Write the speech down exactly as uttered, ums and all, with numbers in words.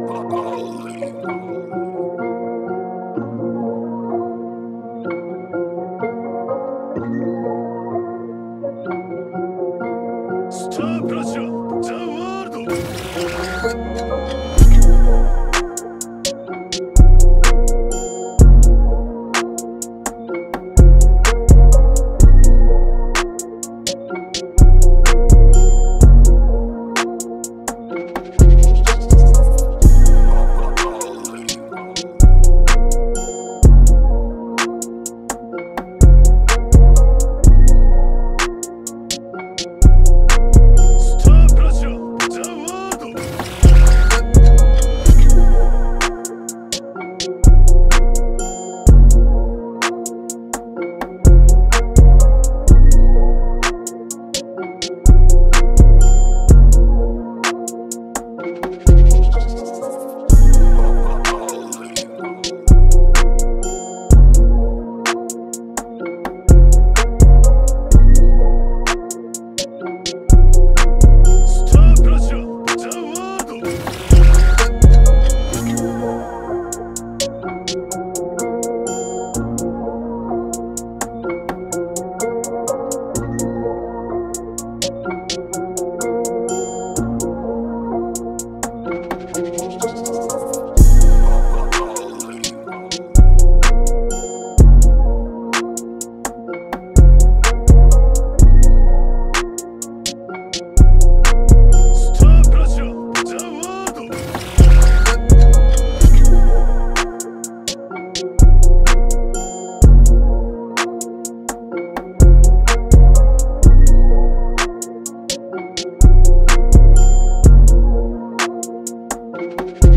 Star Platinum, the world. Thank you.